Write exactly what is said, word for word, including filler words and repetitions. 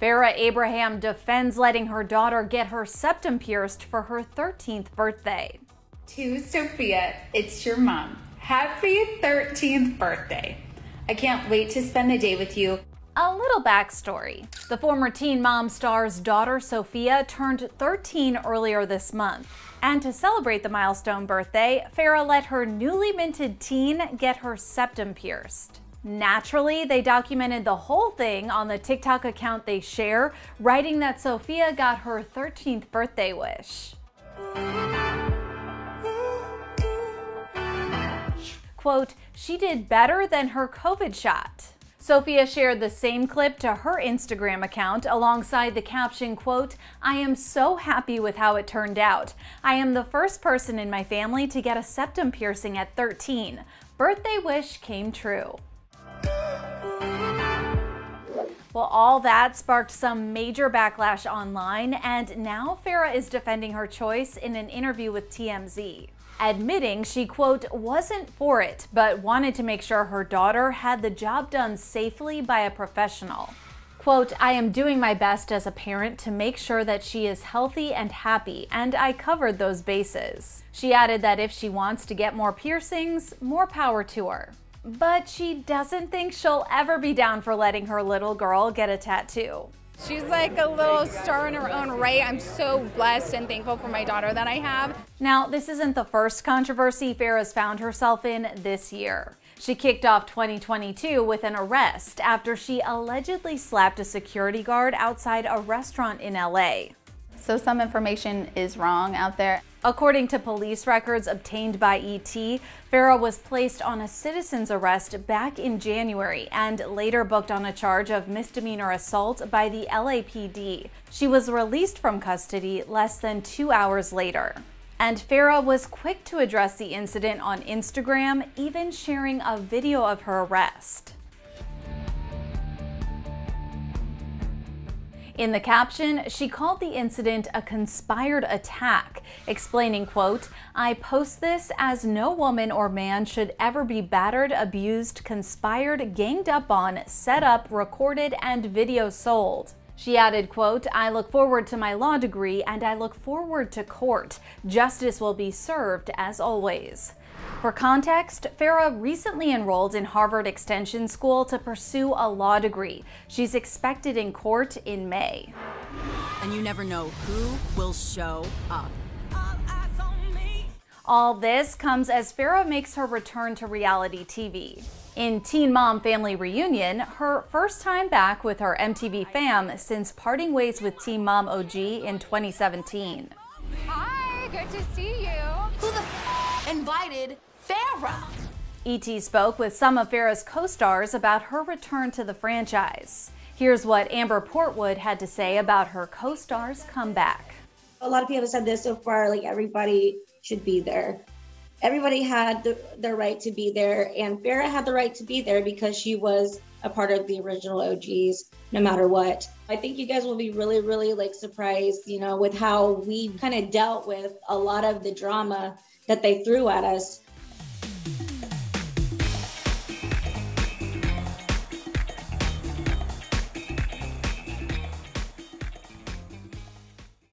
Farrah Abraham defends letting her daughter get her septum pierced for her thirteenth birthday. To Sophia, it's your mom. Happy thirteenth birthday. I can't wait to spend the day with you. A little backstory. The former Teen Mom star's daughter Sophia turned thirteen earlier this month. And to celebrate the milestone birthday, Farrah let her newly minted teen get her septum pierced. Naturally, they documented the whole thing on the TikTok account they share, writing that Sophia got her thirteenth birthday wish. Quote, "She did better than her COVID shot." Sophia shared the same clip to her Instagram account alongside the caption, quote, "I am so happy with how it turned out. I am the first person in my family to get a septum piercing at thirteen. Birthday wish came true." Well, all that sparked some major backlash online, and now Farrah is defending her choice in an interview with T M Z. Admitting she, quote, "wasn't for it, but wanted to make sure her daughter had the job done safely by a professional." Quote, "I am doing my best as a parent to make sure that she is healthy and happy, and I covered those bases." She added that if she wants to get more piercings, more power to her. But she doesn't think she'll ever be down for letting her little girl get a tattoo. She's like a little star in her own right. I'm so blessed and thankful for my daughter that I have. Now, this isn't the first controversy Farrah's found herself in this year. She kicked off twenty twenty-two with an arrest after she allegedly slapped a security guard outside a restaurant in L A. So some information is wrong out there. According to police records obtained by E T, Farrah was placed on a citizen's arrest back in January and later booked on a charge of misdemeanor assault by the L A P D. She was released from custody less than two hours later. And Farrah was quick to address the incident on Instagram, even sharing a video of her arrest. In the caption, she called the incident a conspired attack, explaining, quote, "I post this as no woman or man should ever be battered, abused, conspired, ganged up on, set up, recorded, and video sold." She added, quote, "I look forward to my law degree and I look forward to court. Justice will be served as always." For context, Farrah recently enrolled in Harvard Extension School to pursue a law degree. She's expected in court in May. And you never know who will show up. All eyes on me. All this comes as Farrah makes her return to reality T V. In Teen Mom Family Reunion, her first time back with her M T V fam since parting ways with Teen Mom O G in twenty seventeen. Hi, good to see you. Who the f invited Farrah? E T spoke with some of Farrah's co-stars about her return to the franchise. Here's what Amber Portwood had to say about her co-star's comeback. A lot of people have said this so far, like everybody should be there. Everybody had the, the right to be there, and Farrah had the right to be there because she was a part of the original O Gs, no matter what. I think you guys will be really, really like surprised, you know, with how we kind of dealt with a lot of the drama that they threw at us.